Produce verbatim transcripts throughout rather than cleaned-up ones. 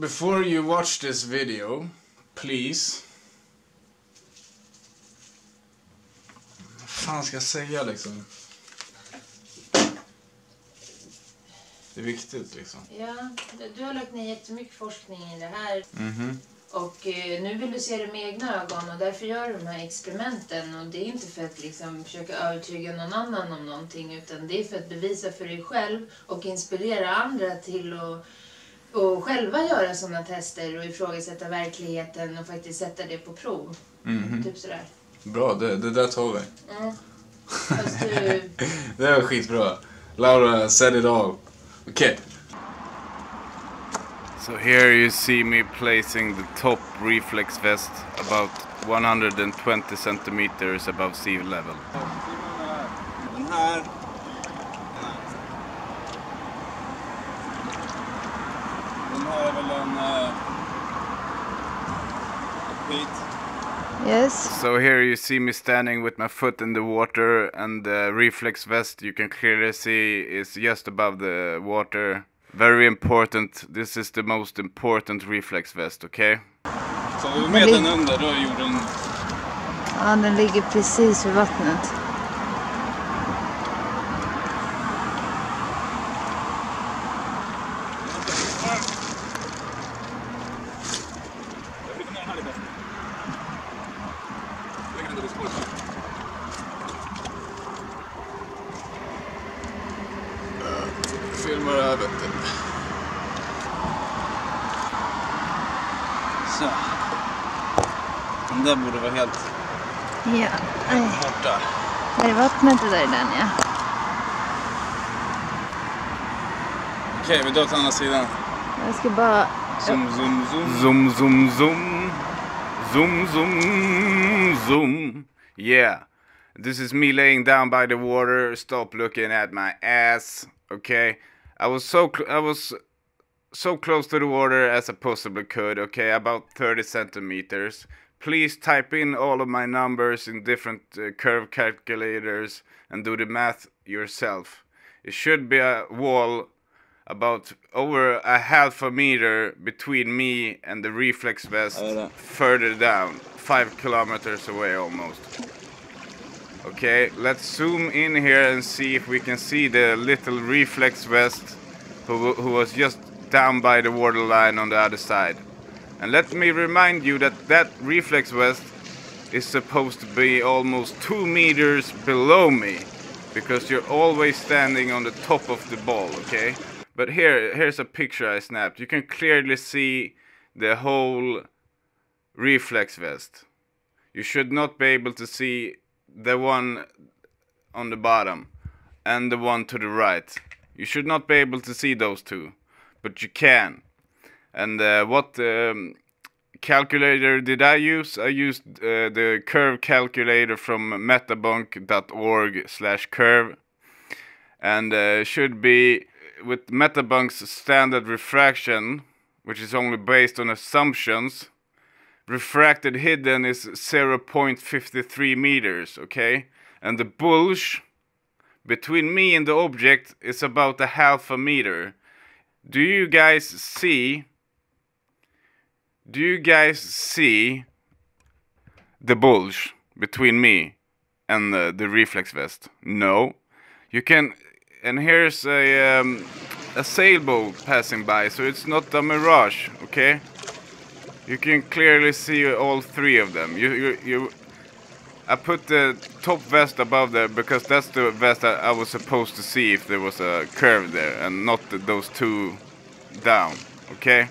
before you watch this video, please. Vad fan ska jag säga liksom? Det är viktigt liksom. Ja, du har lagt ner jättemycket forskning i det här. Mm-hmm. Och eh, nu vill du se det med egna ögon och därför gör du de här experimenten. Och det är inte för att liksom, försöka övertyga någon annan om någonting, utan det är för att bevisa för dig själv och inspirera andra till att och själva göra sådana tester och ifrågasätta verkligheten och faktiskt sätta det på prov. Mm-hmm. Typ sådär. Bra, det, det där tar vi. Mm. Fast du... det var skitbra. Laura said it all. Okay. So here you see me placing the top reflex vest about one hundred twenty centimeters above sea level. Yes. So here you see me standing with my foot in the water, and the reflex vest you can clearly see is just above the water. Very important. This is the most important reflex vest, okay? Så vi med den under, då är jorden... Ja, den ligger precis vid vattnet. Filmar det här vettet. Så. Den där borde vara helt... Ja. Borta. Där är vattnet och där är den, ja. Okej, vi drar till andra sidan. Jag ska bara... Zoom, zoom, zoom. Zoom, zoom, zoom. Zoom, zoom, zoom. Yeah. This is me laying down by the water. Stop looking at my ass. Okay, I was so cl I was so close to the water as I possibly could. Okay, about thirty centimeters. Please type in all of my numbers in different uh, curve calculators and do the math yourself. It should be a wall about over a half a meter between me and the reflex vest, further down, five kilometers away almost. Okay, let's zoom in here and see if we can see the little reflex vest who, who was just down by the waterline on the other side. And let me remind you that that reflex vest is supposed to be almost two meters below me, because you're always standing on the top of the ball, okay? But here, here's a picture I snapped. You can clearly see the whole reflex vest. You should not be able to see the one on the bottom and the one to the right. You should not be able to see those two, but you can. And uh, what um, calculator did I use? I used uh, the curve calculator from metabunk dot org slash curve, and uh, should be with Metabunk's standard refraction, which is only based on assumptions. Refracted hidden is zero point five three meters, okay? And the bulge between me and the object is about a half a meter. Do you guys see? Do you guys see the bulge between me and the, the reflex vest? No. You can, and here's a, um, a sailboat passing by, so it's not a mirage, okay? You can clearly see all three of them. You, you, you. I put the top vest above there because that's the vest that I was supposed to see if there was a curve there, and not those two down. Okay.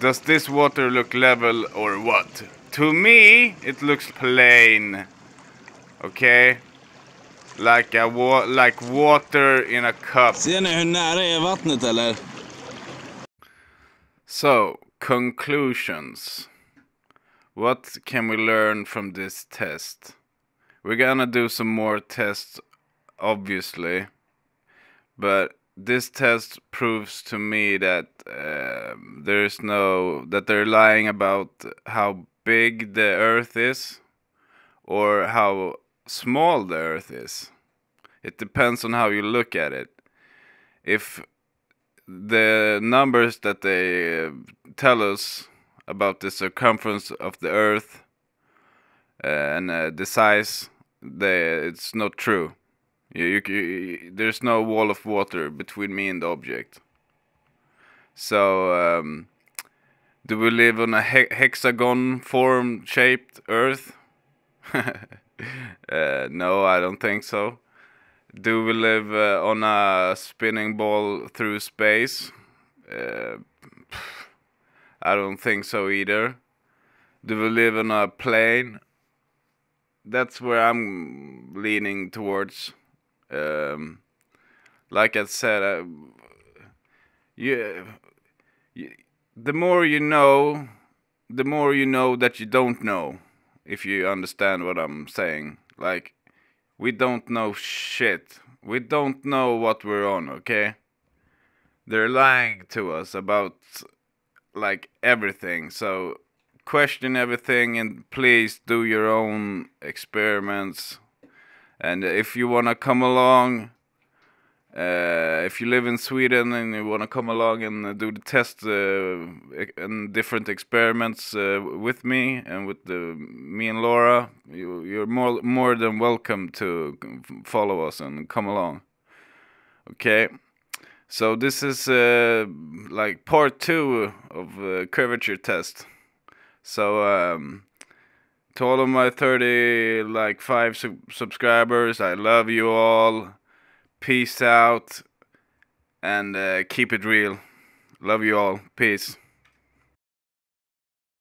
Does this water look level or what? To me, it looks plain. Okay. Like a wa like water in a cup. Ser ni hur nära är vattnet eller? So. Conclusions. What can we learn from this test? We're gonna do some more tests, obviously, but this test proves to me that uh, there's no that they're lying about how big the Earth is or how small the Earth is. It depends on how you look at it. If the numbers that they tell us about the circumference of the Earth and uh, the size, they, it's not true. You, you, you, there's no wall of water between me and the object. So, um, do we live on a he hexagon form shaped Earth? uh, no, I don't think so. Do we live uh, on a spinning ball through space? Uh, I don't think so either. Do we live on a plane? That's where I'm leaning towards. Um, like I said, I, you, you, the more you know, the more you know that you don't know, if you understand what I'm saying. Like, we don't know shit. We don't know what we're on, okay? They're lying to us about, like, everything. So, question everything and please do your own experiments. And if you want to come along, uh, if you live in Sweden and you want to come along and do the test uh, and different experiments uh, with me and with the, me and Laura, you, you're more, more than welcome to follow us and come along. Okay, so this is uh, like part two of the curvature test. So, um... to all of my thirty, like, five sub subscribers, I love you all. Peace out. And uh, keep it real. Love you all. Peace.